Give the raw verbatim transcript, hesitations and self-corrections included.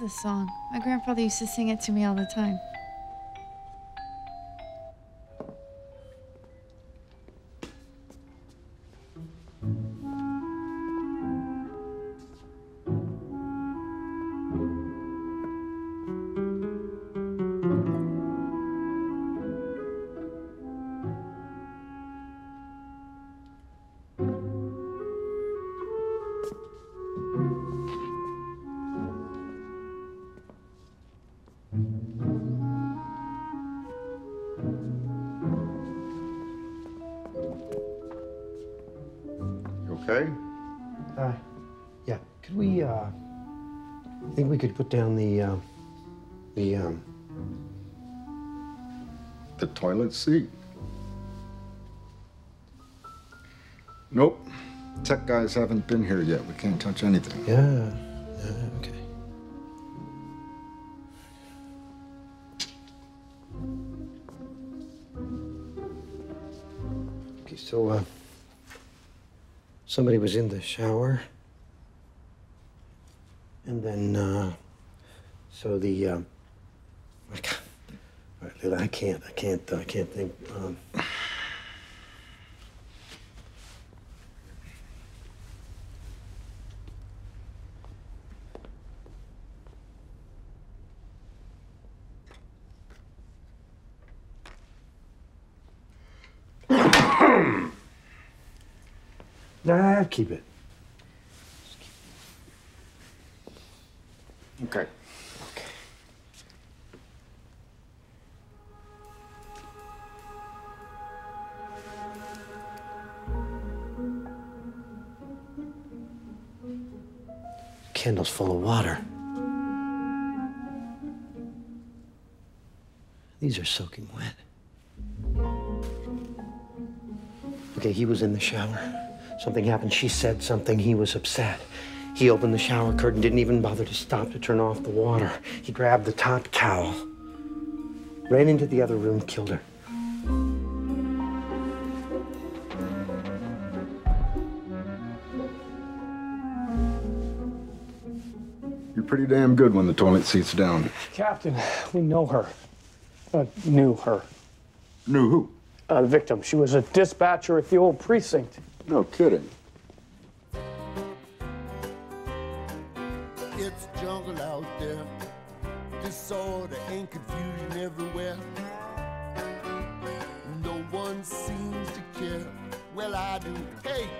love this song. My grandfather used to sing it to me all the time. Okay. Uh, yeah. Could we? Uh, I think we could put down the uh, the um, the toilet seat. Nope. Tech guys haven't been here yet. We can't touch anything. Yeah. Yeah. Okay. Okay. So. Uh, Somebody was in the shower, and then, uh, so the, um, I can't, all right, Lila, I can't, I can't, I can't think, um. Nah, keep it. Keep it. Okay. Okay. Candle's full of water. These are soaking wet. Okay, he was in the shower. Something happened, she said something, he was upset. He opened the shower curtain, didn't even bother to stop to turn off the water. He grabbed the top towel, ran into the other room, killed her. You're pretty damn good when the toilet seat's down. Captain, we know her. Uh, knew her. Knew who? Uh, the victim. She was a dispatcher at the old precinct. No kidding. It's jungle out there. Disorder and confusion everywhere. No one seems to care. Well, I do. Hey!